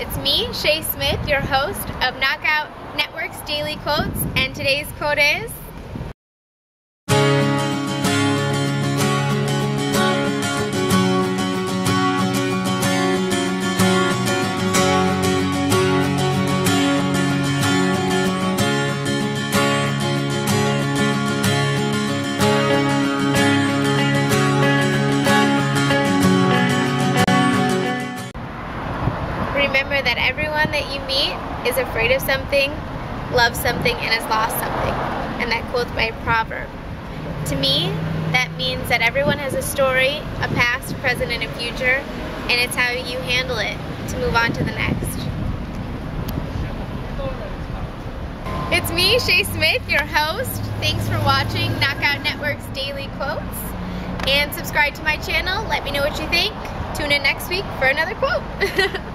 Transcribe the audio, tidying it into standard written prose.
It's me, Shea Smith, your host of Knockout Networks Daily Quotes, and today's quote is, remember that everyone that you meet is afraid of something, loves something, and has lost something. And that quote's my proverb. To me, that means that everyone has a story, a past, present, and a future, and it's how you handle it to move on to the next. It's me, Shea Smith, your host. Thanks for watching Knockout Network's Daily Quotes. And subscribe to my channel. Let me know what you think. Tune in next week for another quote.